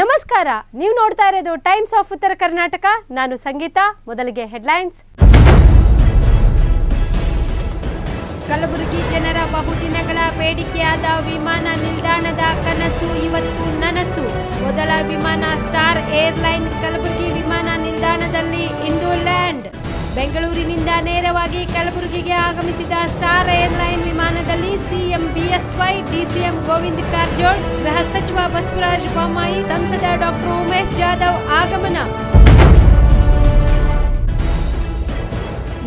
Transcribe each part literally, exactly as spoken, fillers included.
ನಮಸ್ಕಾರ, ನೀವು ನೋಡ್ತಾ ಇರೋದು ಟೈಮ್ಸ್ ಆಫ್ ಉತ್ತರ ಕರ್ನಾಟಕ. ನಾನು ಸಂಗೀತಾ. ಮೊದಲಿಗೆ ಹೆಡ್ಲೈನ್ಸ್. ಕಲಬುರಗಿ ಜನರ ಬಹುದಿನಗಳ ಬೇಡಿಕೆಯಾದ ವಿಮಾನ ನಿಲ್ದಾಣದ ಕನಸು ಇವತ್ತು ನನಸು. ಮೊದಲ ವಿಮಾನ ಸ್ಟಾರ್ ಏರ್ಲೈನ್ ಕಲಬುರಗಿ ವಿಮಾನ ನಿಲ್ದಾಣದಲ್ಲಿ ಇಂದು ಲ್ಯಾಂಡ್. ಬೆಂಗಳೂರಿನಿಂದ ನೇರವಾಗಿ ಕಲಬುರಗಿಗೆ ಆಗಮಿಸಿದ ಸ್ಟಾರ್ ಏರ್ಲೈನ್ ವಿಮಾನದಲ್ಲಿ CM B S Y, DCM Govind Karjol, ಗೃಹ ಸಚಿವ ಬಸವರಾಜ್ ಬೊಮ್ಮಾಯಿ, ಸಂಸದ ಡಾಕ್ಟರ್ ಉಮೇಶ್ ಜಾಧವ್ ಆಗಮನ.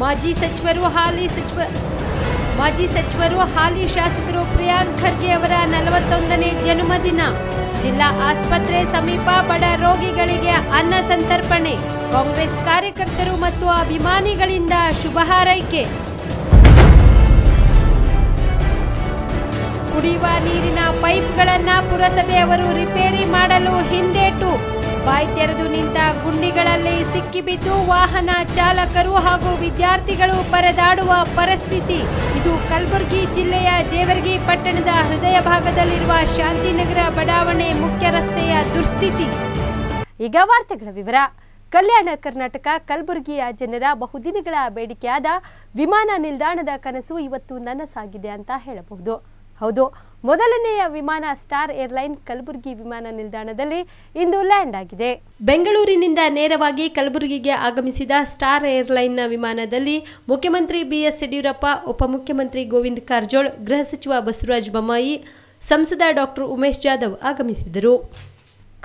ಮಾಜಿ ಸಚಿವರು ಹಾಲಿ ಸಚಿವ ಮಾಜಿ ಸಚಿವರು ಹಾಲಿ ಶಾಸಕರು ಪ್ರಿಯಾಂಕ್ ಖರ್ಗೆ ಅವರ ನಲವತ್ತೊಂದನೇ ಜನ್ಮದಿನ. ಜಿಲ್ಲಾ ಆಸ್ಪತ್ರೆ ಸಮೀಪ ಬಡ ರೋಗಿಗಳಿಗೆ ಅನ್ನ ಸಂತರ್ಪಣೆ. ಕಾಂಗ್ರೆಸ್ ಕಾರ್ಯಕರ್ತರು ಮತ್ತು ಅಭಿಮಾನಿಗಳಿಂದ ಶುಭ ಹಾರೈಕೆ. ಕುಡಿಯುವ ನೀರಿನ ಪೈಪ್ಗಳನ್ನು ಪುರಸಭೆಯವರು ರಿಪೇರಿ ಮಾಡಲು ಹಿಂದೇಟು. ಬಾಯಿ ತೆರೆದು ನಿಂತ ಗುಂಡಿಗಳಲ್ಲಿ ಸಿಕ್ಕಿಬಿದ್ದು ವಾಹನ ಚಾಲಕರು ಹಾಗೂ ವಿದ್ಯಾರ್ಥಿಗಳು ಪರದಾಡುವ ಪರಿಸ್ಥಿತಿ. ಇದು ಕಲಬುರಗಿ ಜಿಲ್ಲೆಯ ಜೇವರ್ಗಿ ಪಟ್ಟಣದ ಹೃದಯ ಭಾಗದಲ್ಲಿರುವ ಶಾಂತಿನಗರ ಬಡಾವಣೆ ಮುಖ್ಯ ರಸ್ತೆಯ ದುಸ್ಥಿತಿ. ಈಗ ವಾರ್ತೆಗಳ ವಿವರ. ಕಲ್ಯಾಣ ಕರ್ನಾಟಕ ಕಲಬುರಗಿಯ ಜನರ ಬಹುದಿನಗಳ ಬೇಡಿಕೆಯಾದ ವಿಮಾನ ನಿಲ್ದಾಣದ ಕನಸು ಇವತ್ತು ನನಸಾಗಿದೆ ಅಂತ ಹೇಳಬಹುದು. ಹೌದು, ಮೊದಲನೆಯ ವಿಮಾನ ಸ್ಟಾರ್ ಏರ್ಲೈನ್ ಕಲಬುರಗಿ ವಿಮಾನ ನಿಲ್ದಾಣದಲ್ಲಿ ಇಂದು ಲ್ಯಾಂಡ್ ಆಗಿದೆ. ಬೆಂಗಳೂರಿನಿಂದ ನೇರವಾಗಿ ಕಲಬುರಗಿಗೆ ಆಗಮಿಸಿದ ಸ್ಟಾರ್ ಏರ್ಲೈನ್ನ ವಿಮಾನದಲ್ಲಿ ಮುಖ್ಯಮಂತ್ರಿ ಬಿ ಎಸ್ ಯಡಿಯೂರಪ್ಪ, ಉಪಮುಖ್ಯಮಂತ್ರಿ ಗೋವಿಂದ್ ಕಾರಜೋಳ್, ಗೃಹ ಸಚಿವ ಬಸವರಾಜ್ ಬೊಮ್ಮಾಯಿ, ಸಂಸದ ಡಾಕ್ಟರ್ ಉಮೇಶ್ ಜಾಧವ್ ಆಗಮಿಸಿದರು.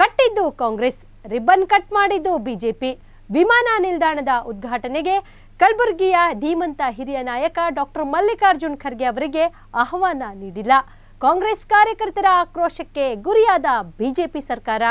ಕಟ್ಟಿದ್ದು ಕಾಂಗ್ರೆಸ್, ರಿಬ್ಬನ್ ಕಟ್ ಮಾಡಿದ್ದು ಬಿಜೆಪಿ. ವಿಮಾನ ನಿಲ್ದಾಣದ ಉದ್ಘಾಟನೆಗೆ ಕಲಬುರಗಿಯ ಧೀಮಂತ ಹಿರಿಯ ನಾಯಕ ಡಾಕ್ಟರ್ ಮಲ್ಲಿಕಾರ್ಜುನ್ ಖರ್ಗೆ ಅವರಿಗೆ ಆಹ್ವಾನ ನೀಡಿಲ್ಲ. ಕಾಂಗ್ರೆಸ್ ಕಾರ್ಯಕರ್ತರ ಆಕ್ರೋಶಕ್ಕೆ ಗುರಿಯಾದ ಬಿಜೆಪಿ ಸರ್ಕಾರ.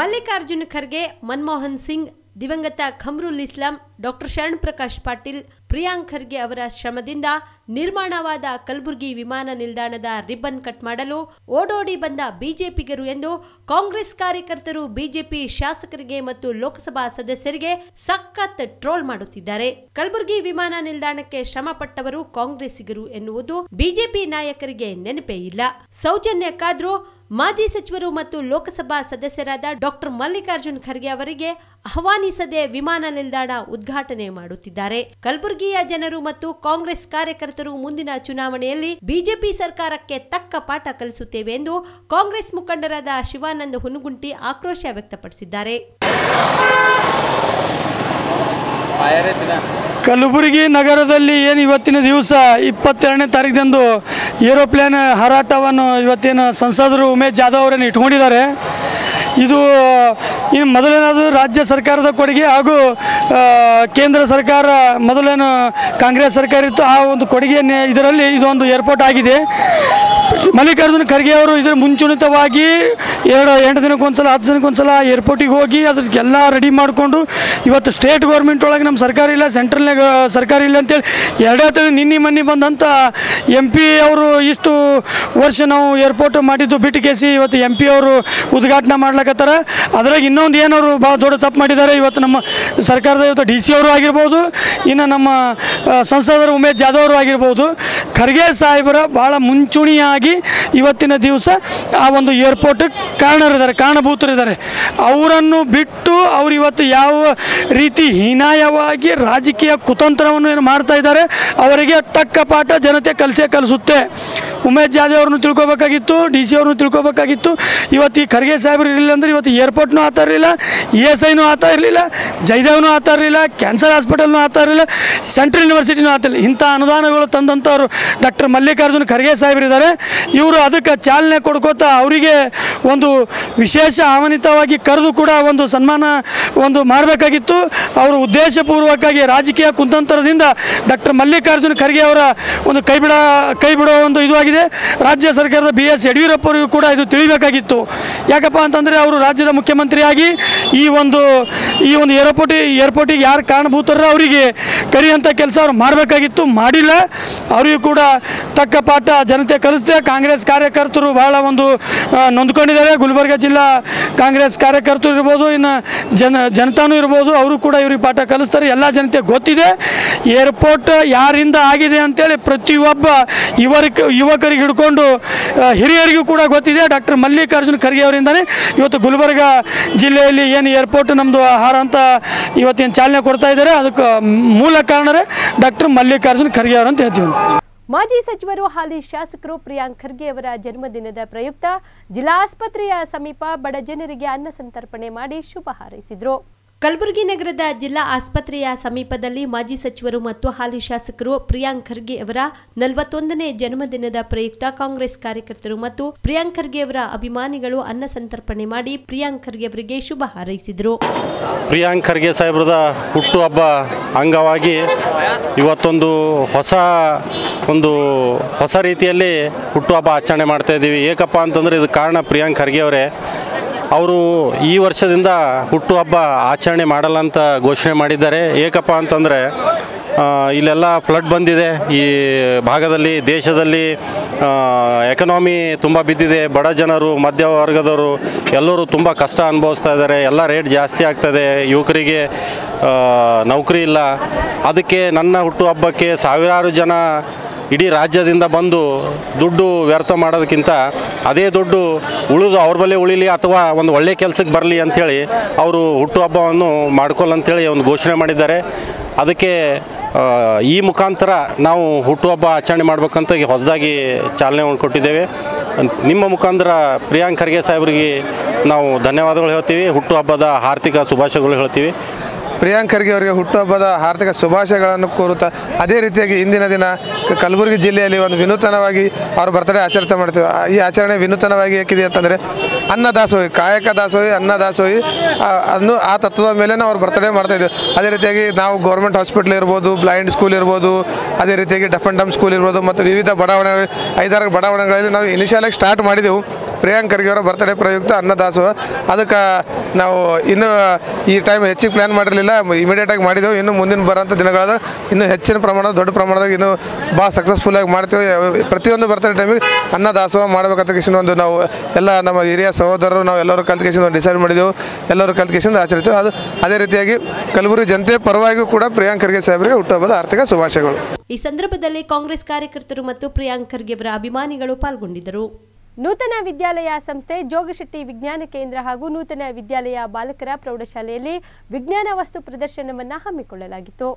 ಮಲ್ಲಿಕಾರ್ಜುನ್ ಖರ್ಗೆ, ಮನ್ಮೋಹನ್ ಸಿಂಗ್, ದಿವಂಗತ ಖಮ್ರುಲ್ ಇಸ್ಲಾಂ, ಡಾಕ್ಟರ್ ಶರಣ್ ಪ್ರಕಾಶ್ ಪಾಟೀಲ್, ಪ್ರಿಯಾಂಕ್ ಖರ್ಗೆ ಅವರ ಶ್ರಮದಿಂದ ನಿರ್ಮಾಣವಾದ ಕಲಬುರಗಿ ವಿಮಾನ ನಿಲ್ದಾಣದ ರಿಬ್ಬನ್ ಕಟ್ ಮಾಡಲು ಓಡೋಡಿ ಬಂದ ಬಿಜೆಪಿಗರು ಎಂದು ಕಾಂಗ್ರೆಸ್ ಕಾರ್ಯಕರ್ತರು ಬಿಜೆಪಿ ಶಾಸಕರಿಗೆ ಮತ್ತು ಲೋಕಸಭಾ ಸದಸ್ಯರಿಗೆ ಸಖತ್ ಟ್ರೋಲ್ ಮಾಡುತ್ತಿದ್ದಾರೆ. ಕಲಬುರಗಿ ವಿಮಾನ ನಿಲ್ದಾಣಕ್ಕೆ ಶ್ರಮಪಟ್ಟವರು ಕಾಂಗ್ರೆಸ್ಸಿಗರು ಎನ್ನುವುದು ಬಿಜೆಪಿ ನಾಯಕರಿಗೆ ನೆನಪೇ ಇಲ್ಲ. ಸೌಜನ್ಯಕ್ಕಾದ್ರೂ ಮಾಜಿ ಸಚಿವರು ಮತ್ತು ಲೋಕಸಭಾ ಸದಸ್ಯರಾದ ಡಾಕ್ಟರ್ ಮಲ್ಲಿಕಾರ್ಜುನ್ ಖರ್ಗೆ ಅವರಿಗೆ ಆಹ್ವಾನಿಸದೆ ವಿಮಾನ ನಿಲ್ದಾಣ ಉದ್ಘಾಟನೆ ಮಾಡುತ್ತಿದ್ದಾರೆ. ಕಲಬುರಗಿಯ ಜನರು ಮತ್ತು ಕಾಂಗ್ರೆಸ್ ಕಾರ್ಯಕರ್ತರು ಮುಂದಿನ ಚುನಾವಣೆಯಲ್ಲಿ ಬಿಜೆಪಿ ಸರ್ಕಾರಕ್ಕೆ ತಕ್ಕ ಪಾಠ ಕಲಿಸುತ್ತೇವೆ ಎಂದು ಕಾಂಗ್ರೆಸ್ ಮುಖಂಡರಾದ ಶಿವಾನಂದ ಹುನುಗುಂಟಿ ಆಕ್ರೋಶ ವ್ಯಕ್ತಪಡಿಸಿದ್ದಾರೆ. ಕಲಬುರಗಿ ನಗರದಲ್ಲಿ ಏನು ಇವತ್ತಿನ ದಿವಸ ಇಪ್ಪತ್ತೆರಡನೇ ತಾರೀಕಿನಂದು ಏರೋಪ್ಲೇನ್ ಹಾರಾಟವನ್ನು ಇವತ್ತೇನು ಸಂಸದರು ಉಮೇಶ್ ಜಾಧವ್ ಅವರನ್ನು ಇಟ್ಕೊಂಡಿದ್ದಾರೆ. ಇದು ಇನ್ನು ಮೊದಲೇನಾದರೂ ರಾಜ್ಯ ಸರ್ಕಾರದ ಕೊಡುಗೆ ಹಾಗೂ ಕೇಂದ್ರ ಸರ್ಕಾರ ಮೊದಲೇನು ಕಾಂಗ್ರೆಸ್ ಸರ್ಕಾರ ಇತ್ತು, ಆ ಒಂದು ಕೊಡುಗೆಯನ್ನು ಇದರಲ್ಲಿ ಇದೊಂದು ಏರ್ಪೋರ್ಟ್ ಆಗಿದೆ. ಮಲ್ಲಿಕಾರ್ಜುನ್ ಖರ್ಗೆ ಅವರು ಇದರ ಮುಂಚೂಣಿತವಾಗಿ ಎರಡು ಎಂಟು ದಿನಕ್ಕೊಂದ್ಸಲ ಹತ್ತು ದಿನಕ್ಕೊಂದ್ಸಲ ಏರ್ಪೋರ್ಟಿಗೆ ಹೋಗಿ ಅದಕ್ಕೆಲ್ಲ ರೆಡಿ ಮಾಡಿಕೊಂಡು ಇವತ್ತು ಸ್ಟೇಟ್ ಗೌರ್ಮೆಂಟ್ ಒಳಗೆ ನಮ್ಮ ಸರ್ಕಾರ ಇಲ್ಲ, ಸೆಂಟ್ರಲ್ನಾಗ ಸರ್ಕಾರ ಇಲ್ಲ ಅಂತೇಳಿ ಎರಡೇ ತಿಂಗಳು ನಿನ್ನೆ ಮೊನ್ನೆ ಬಂದಂಥ ಎಂ ಪಿ ಅವರು ಇಷ್ಟು ವರ್ಷ ನಾವು ಏರ್ಪೋರ್ಟ್ ಮಾಡಿದ್ದು ಬಿಟ್ಟು ಕೇಸಿ ಇವತ್ತು ಎಂ ಪಿ ಅವರು ಉದ್ಘಾಟನೆ ಮಾಡ್ಲಕತ್ತಾರ. ಅದ್ರಾಗ ಇನ್ನೊಂದು ಏನವರು ಭಾಳ ದೊಡ್ಡ ತಪ್ಪು ಮಾಡಿದ್ದಾರೆ. ಇವತ್ತು ನಮ್ಮ ಸರ್ಕಾರದ ಇವತ್ತು ಡಿ ಸಿ ಅವರು ಆಗಿರ್ಬೋದು, ಇನ್ನು ನಮ್ಮ ಸಂಸದರು ಉಮೇಶ್ ಜಾಧವ್ ಅವರು ಆಗಿರ್ಬೋದು, ಖರ್ಗೆ ಸಾಹೇಬರ ಭಾಳ ಮುಂಚೂಣಿಯಾಗಿ ಇವತ್ತಿನ ದಿವಸ ಆ ಒಂದು ಏರ್ಪೋರ್ಟ್ ಕಾರಣರಿದ್ದಾರೆ, ಕಾರಣಭೂತರಿದ್ದಾರೆ. ಅವರನ್ನು ಬಿಟ್ಟು ಅವರು ಇವತ್ತು ಯಾವ ರೀತಿ ಹೀನಾಯವಾಗಿ ರಾಜಕೀಯ ಕುತಂತ್ರವನ್ನು ಏನು ಮಾಡ್ತಾ ಇದ್ದಾರೆ, ಅವರಿಗೆ ತಕ್ಕ ಪಾಠ ಜನತೆ ಕಲಿಸೇ ಕಲಿಸುತ್ತೆ. ಉಮೇಶ್ ಜಾಧವ್ ಅವ್ರನ್ನೂ ತಿಳ್ಕೊಬೇಕಾಗಿತ್ತು, ಡಿ ಸಿ ಅವ್ರನ್ನೂ ತಿಳ್ಕೊಬೇಕಾಗಿತ್ತು. ಇವತ್ತು ಈ ಖರ್ಗೆ ಸಾಹೇಬರು ಇರಲಿಲ್ಲ ಅಂದರೆ ಇವತ್ತು ಏರ್ಪೋರ್ಟ್ನೂ ಆತ ಇರಲಿಲ್ಲ, ಇ ಎಸ್ ಐನೂ ಆತ ಇರಲಿಲ್ಲ, ಜಯದೇವ್ನೂ ಆತ ಇರಲಿಲ್ಲ, ಕ್ಯಾನ್ಸರ್ ಹಾಸ್ಪಿಟಲ್ನೂ ಆತ ಇರಲಿಲ್ಲ, ಸೆಂಟ್ರಲ್ ಯೂನಿವರ್ಸಿಟಿನೂ ಆತ ಇರಲಿಲ್ಲ. ಇಂಥ ಅನುದಾನಗಳು ತಂದಂಥವ್ರು ಡಾಕ್ಟರ್ ಮಲ್ಲಿಕಾರ್ಜುನ್ ಖರ್ಗೆ ಸಾಹೇಬರಿದ್ದಾರೆ. ಇವರು ಅದಕ್ಕೆ ಚಾಲನೆ ಕೊಡ್ಕೋತಾ ಅವರಿಗೆ ಒಂದು ವಿಶೇಷ ಆಹ್ವಾನಿತವಾಗಿ ಕರೆದು ಕೂಡ ಒಂದು ಸನ್ಮಾನ ಒಂದು ಮಾಡಬೇಕಾಗಿತ್ತು. ಅವರು ಉದ್ದೇಶಪೂರ್ವಕವಾಗಿ ರಾಜಕೀಯ ಕುತಂತ್ರದಿಂದ ಡಾಕ್ಟರ್ ಮಲ್ಲಿಕಾರ್ಜುನ್ ಖರ್ಗೆ ಅವರ ಒಂದು ಕೈ ಬಿಡ ಕೈ ಬಿಡೋ ಒಂದು ಇದು ಆಗಿದೆ. ರಾಜ್ಯ ಸರ್ಕಾರದ ಬಿ ಎಸ್ ಯಡಿಯೂರಪ್ಪ ಅವರಿಗೂ ಕೂಡ ಇದು ತಿಳಿಬೇಕಾಗಿತ್ತು. ಯಾಕಪ್ಪ ಅಂತಂದರೆ ಅವರು ರಾಜ್ಯದ ಮುಖ್ಯಮಂತ್ರಿಯಾಗಿ ಈ ಒಂದು ಈ ಒಂದು ಏರ್ಪೋರ್ಟ್ ಏರ್ಪೋರ್ಟಿಗೆ ಯಾರು ಕಾರಣಭೂತರು ಅವರಿಗೆ ಕರೆಯುವಂಥ ಕೆಲಸ ಅವರು ಮಾಡಬೇಕಾಗಿತ್ತು, ಮಾಡಿಲ್ಲ. ಅವರಿಗೂ ಕೂಡ ತಕ್ಕ ಪಾಠ ಜನತೆ ಕಲಿಸುತ್ತೆ. ಕಾಂಗ್ರೆಸ್ ಕಾರ್ಯಕರ್ತರು ಬಹಳ ಒಂದು ನೊಂದ್ಕೊಂಡಿದ್ದಾರೆ. ಗುಲ್ಬರ್ಗ ಜಿಲ್ಲಾ ಕಾಂಗ್ರೆಸ್ ಕಾರ್ಯಕರ್ತರು ಇರ್ಬೋದು, ಇನ್ನು ಜನ ಜನತಾನೂ ಇರ್ಬೋದು, ಅವರು ಕೂಡ ಇವ್ರಿಗೆ ಪಾಠ ಕಲಿಸ್ತಾರೆ. ಎಲ್ಲ ಜನತೆ ಗೊತ್ತಿದೆ ಏರ್ಪೋರ್ಟ್ ಯಾರಿಂದ ಆಗಿದೆ ಅಂತೇಳಿ. ಪ್ರತಿಯೊಬ್ಬ ಯುವರ್ ಯುವಕರಿಗೆ ಹಿಡ್ಕೊಂಡು ಹಿರಿಯರಿಗೂ ಕೂಡ ಗೊತ್ತಿದೆ. ಡಾಕ್ಟರ್ ಮಲ್ಲಿಕಾರ್ಜುನ್ ಖರ್ಗೆ ಅವರಿಂದಾನೆ ಇವತ್ತು ಗುಲ್ಬರ್ಗ ಜಿಲ್ಲೆಯಲ್ಲಿ ಏನು ಏರ್ಪೋರ್ಟ್ ನಮ್ಮದು ಆಹಾರ ಅಂತ ಇವತ್ತೇನು ಚಾಲನೆ ಕೊಡ್ತಾ ಇದ್ದಾರೆ, ಅದಕ್ಕೆ ಮೂಲ ಕಾರಣರೇ ಡಾಕ್ಟರ್ ಮಲ್ಲಿಕಾರ್ಜುನ್ ಖರ್ಗೆ ಅವರಂತ ಹೇಳ್ತೀವಿ. ಮಾಜಿ ಸಚಿವರು ಹಾಲಿ ಶಾಸಕರು ಪ್ರಿಯಾಂಕ್ ಖರ್ಗೆ ಅವರ ಜನ್ಮದಿನದ ಪ್ರಯುಕ್ತ ಜಿಲ್ಲಾಸ್ಪತ್ರೆಯ ಸಮೀಪ ಬಡ ಜನರಿಗೆ ಅನ್ನ ಸಂತರ್ಪಣೆ ಮಾಡಿ ಶುಭ ಹಾರೈಸಿದರು. ಕಲಬುರಗಿ ನಗರದ ಜಿಲ್ಲಾ ಆಸ್ಪತ್ರೆಯ ಸಮೀಪದಲ್ಲಿ ಮಾಜಿ ಸಚಿವರು ಮತ್ತು ಹಾಲಿ ಶಾಸಕರು ಪ್ರಿಯಾಂಕ್ ಖರ್ಗೆ ಅವರ ನಲವತ್ತೊಂದನೇ ಜನ್ಮದಿನದ ಪ್ರಯುಕ್ತ ಕಾಂಗ್ರೆಸ್ ಕಾರ್ಯಕರ್ತರು ಮತ್ತು ಪ್ರಿಯಾಂಕ್ ಖರ್ಗೆ ಅವರ ಅಭಿಮಾನಿಗಳು ಅನ್ನ ಸಂತರ್ಪಣೆ ಮಾಡಿ ಪ್ರಿಯಾಂಕ್ ಖರ್ಗೆ ಅವರಿಗೆ ಶುಭ ಹಾರೈಸಿದರು. ಪ್ರಿಯಾಂಕ್ ಖರ್ಗೆ ಸಾಹೇಬರ ಹುಟ್ಟುಹಬ್ಬ ಅಂಗವಾಗಿ ಇವತ್ತೊಂದು ಹೊಸ ಒಂದು ಹೊಸ ರೀತಿಯಲ್ಲಿ ಹುಟ್ಟುಹಬ್ಬ ಆಚರಣೆ ಮಾಡ್ತಾ ಇದ್ದೀವಿ. ಏಕಪ್ಪ ಅಂತಂದರೆ ಇದಕ್ಕೆ ಕಾರಣ ಪ್ರಿಯಾಂಕ್ ಖರ್ಗೆ ಅವರೇ. ಅವರು ಈ ವರ್ಷದಿಂದ ಹುಟ್ಟುಹಬ್ಬ ಆಚರಣೆ ಮಾಡಲ್ಲ ಅಂತ ಘೋಷಣೆ ಮಾಡಿದ್ದಾರೆ. ಏಕಪ್ಪ ಅಂತಂದರೆ ಇಲ್ಲೆಲ್ಲ ಫ್ಲಡ್ ಬಂದಿದೆ, ಈ ಭಾಗದಲ್ಲಿ ದೇಶದಲ್ಲಿ ಎಕನಾಮಿ ತುಂಬ ಬಿದ್ದಿದೆ. ಬಡ ಜನರು, ಮಧ್ಯವರ್ಗದವರು ಎಲ್ಲರೂ ತುಂಬ ಕಷ್ಟ ಅನುಭವಿಸ್ತಾ ಇದ್ದಾರೆ. ಎಲ್ಲ ರೇಟ್ ಜಾಸ್ತಿ ಆಗ್ತದೆ, ಯುವಕರಿಗೆ ನೌಕರಿ ಇಲ್ಲ. ಅದಕ್ಕೆ ನನ್ನ ಹುಟ್ಟುಹಬ್ಬಕ್ಕೆ ಸಾವಿರಾರು ಜನ ಇಡೀ ರಾಜ್ಯದಿಂದ ಬಂದು ದುಡ್ಡು ವ್ಯರ್ಥ ಮಾಡೋದಕ್ಕಿಂತ ಅದೇ ದುಡ್ಡು ಉಳಿದು ಅವ್ರ ಬಲ್ಲೇ ಉಳಿಲಿ ಅಥವಾ ಒಂದು ಒಳ್ಳೆಯ ಕೆಲಸಕ್ಕೆ ಬರಲಿ ಅಂಥೇಳಿ ಅವರು ಹುಟ್ಟುಹಬ್ಬವನ್ನು ಮಾಡ್ಕೊಳ್ಳ ಅಂಥೇಳಿ ಒಂದು ಘೋಷಣೆ ಮಾಡಿದ್ದಾರೆ. ಅದಕ್ಕೆ ಈ ಮುಖಾಂತರ ನಾವು ಹುಟ್ಟುಹಬ್ಬ ಆಚರಣೆ ಮಾಡ್ಬೇಕಂತ ಹೊಸದಾಗಿ ಚಾಲನೆ ಕೊಟ್ಟಿದ್ದೇವೆ. ನಿಮ್ಮ ಮುಖಾಂತರ ಪ್ರಿಯಾಂಕ್ ಖರ್ಗೆ ಸಾಹೇಬರಿಗೆ ನಾವು ಧನ್ಯವಾದಗಳು ಹೇಳ್ತೀವಿ, ಹುಟ್ಟುಹಬ್ಬದ ಹಾರ್ದಿಕ ಶುಭಾಶಯಗಳು ಹೇಳ್ತೀವಿ. ಪ್ರಿಯಾಂಕ್ ಖರ್ಗೆ ಅವರಿಗೆ ಹುಟ್ಟುಹಬ್ಬದ ಹಾರ್ದಿಕ ಶುಭಾಶಯಗಳನ್ನು ಕೋರುತ್ತಾ, ಅದೇ ರೀತಿಯಾಗಿ ಇಂದಿನ ದಿನ ಕಲಬುರಗಿ ಜಿಲ್ಲೆಯಲ್ಲಿ ಒಂದು ವಿನೂತನವಾಗಿ ಅವ್ರ ಬರ್ತ್ಡೇ ಆಚರಣೆ ಮಾಡ್ತೀವಿ. ಈ ಆಚರಣೆ ವಿನೂತನವಾಗಿ ಏಕಿದೆ ಅಂತಂದರೆ ಅನ್ನದಾಸೋಹಿ, ಕಾಯಕ ದಾಸೋಹಿ, ಅನ್ನದಾಸೋಹಿ ಅನ್ನು ಆ ತತ್ವದ ಮೇಲೆ ನಾವು ಅವ್ರ ಬರ್ತ್ಡೇ ಮಾಡ್ತಾಯಿದ್ದೇವೆ. ಅದೇ ರೀತಿಯಾಗಿ ನಾವು ಗೌರ್ಮೆಂಟ್ ಹಾಸ್ಪಿಟ್ಲ್ ಇರ್ಬೋದು, ಬ್ಲೈಂಡ್ ಸ್ಕೂಲ್ ಇರ್ಬೋದು, ಅದೇ ರೀತಿಯಾಗಿ ಡಫ್ ಆ್ಯಂಡ್ ಡಮ್ ಸ್ಕೂಲ್ ಇರ್ಬೋದು, ಮತ್ತು ವಿವಿಧ ಬಡಾವಣೆಗಳಲ್ಲಿ ಐದಾರು ಬಡಾವಣೆಗಳಲ್ಲಿ ನಾವು ಇನಿಷಿಯಲಾಗಿ ಸ್ಟಾರ್ಟ್ ಮಾಡಿದೆವು. ಪ್ರಿಯಾಂಕ್ ಖರ್ಗೆ ಅವರ ಬರ್ತ್ಡೇ ಪ್ರಯುಕ್ತ ಅನ್ನದಾಸೋಹ, ಅದಕ್ಕೆ ನಾವು ಇನ್ನೂ ಈ ಟೈಮ್ ಹೆಚ್ಚಿಗೆ ಪ್ಲ್ಯಾನ್ ಮಾಡಿರಲಿಲ್ಲ, ಇಮಿಡಿಯೇಟಾಗಿ ಮಾಡಿದೆವು. ಇನ್ನು ಮುಂದಿನ ಬರೋಂಥ ದಿನಗಳಾದ ಇನ್ನೂ ಹೆಚ್ಚಿನ ಪ್ರಮಾಣದ ದೊಡ್ಡ ಪ್ರಮಾಣದಾಗ ಇನ್ನೂ ಭಾಳ ಸಕ್ಸಸ್ಫುಲ್ಲಾಗಿ ಮಾಡ್ತೀವಿ. ಪ್ರತಿಯೊಂದು ಬರ್ತ್ಡೇ ಟೈಮಿಗೆ ಅನ್ನದಾಸೋಹ ಮಾಡ್ಬೇಕಂತ ಒಂದು ನಾವು ಎಲ್ಲ ನಮ್ಮ ಹಿರಿಯ ಸಹೋದರರು ನಾವು ಎಲ್ಲರೂ ಕಲ್ತ್ಕೇಶನ್ ಡಿಸೈಡ್ ಮಾಡಿದೆವು, ಎಲ್ಲರೂ ಕಲ್ತ್ಕೇಶನ್ ಆಚರಿಸ್ತೇವೆ. ಅದು ಅದೇ ರೀತಿಯಾಗಿ ಕಲಬುರಗಿ ಜನತೆ ಪರವಾಗಿಯೂ ಕೂಡ ಪ್ರಿಯಾಂಕ್ ಖರ್ಗೆ ಸಾಹೇಬರಿಗೆ ಹುಟ್ಟುಹಬ್ಬದ ಆರ್ಥಿಕ ಶುಭಾಶಯಗಳು. ಈ ಸಂದರ್ಭದಲ್ಲಿ ಕಾಂಗ್ರೆಸ್ ಕಾರ್ಯಕರ್ತರು ಮತ್ತು ಪ್ರಿಯಾಂಕ್ ಖರ್ಗೆ ಅವರ ಅಭಿಮಾನಿಗಳು ಪಾಲ್ಗೊಂಡಿದ್ದರು. ನೂತನ ವಿದ್ಯಾಲಯ ಸಂಸ್ಥೆ ಜೋಗಿಶೆಟ್ಟಿ ವಿಜ್ಞಾನ ಕೇಂದ್ರ ಹಾಗೂ ನೂತನ ವಿದ್ಯಾಲಯ ಬಾಲಕರ ಪ್ರೌಢಶಾಲೆಯಲ್ಲಿ ವಿಜ್ಞಾನ ವಸ್ತು ಪ್ರದರ್ಶನವನ್ನು ಹಮ್ಮಿಕೊಳ್ಳಲಾಗಿತ್ತು.